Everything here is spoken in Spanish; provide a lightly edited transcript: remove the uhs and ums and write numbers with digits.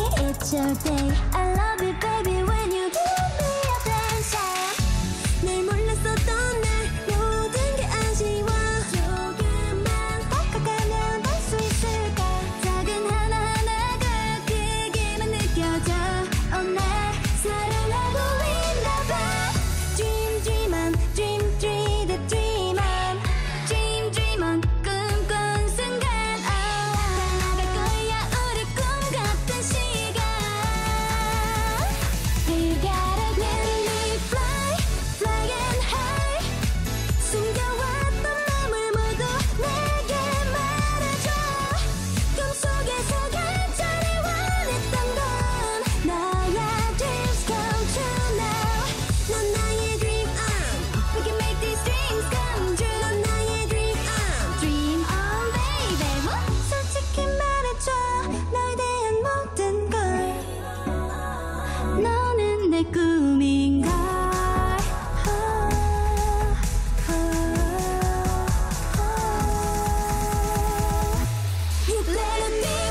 lucky it's your day. I love you baby when you give me attention. 날 몰랐었던 날 모든 게 아쉬워. 조금만 다가가면 알 수 있을까. 작은 하나하나가 크게만 느껴져. Oh, 날 사랑하고 있나 봐. Dream dream on, dream dream the dream on. Dream dream on 꿈꾼 순간. 달라갈 거야 우리 꿈 같은 시간. You gotta let me fly, flying high. 숨겨왔던 마음을 모두 내게 말해줘. 꿈속에서 간절히 원했던 건 너야. Dreams come true now. 넌 나의 dream on. We can make these dreams come true. 넌 나의 dream on. Dream on baby. 솔직히 말해줘 널 대한 모든 걸. 너는 내 꿈인걸. You let it be.